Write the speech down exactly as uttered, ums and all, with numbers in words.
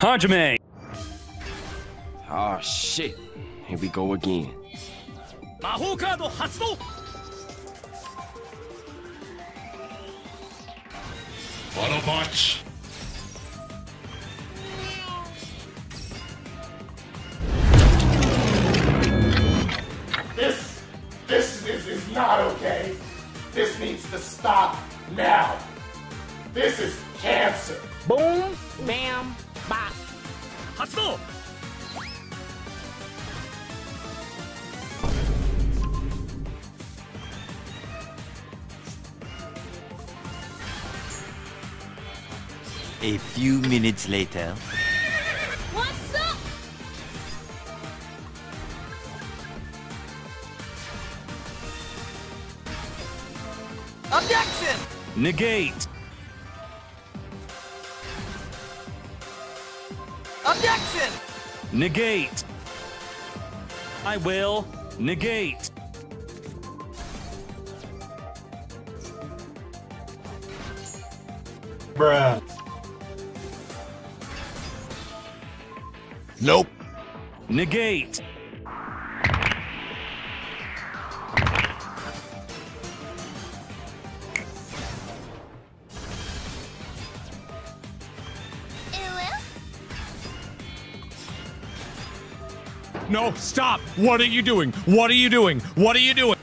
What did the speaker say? Hajime! Oh shit. Here we go again. Mahou Card Hatsudou! Autobots! This, this is, is not okay. This needs to stop now. This is cancer. Boom, bam, bop. Hatsudou! A few minutes later. What's up? Objection! Negate! Objection! Negate! I will negate! Bruh. Nope. Negate. No, stop. What are you doing? What are you doing? What are you doing?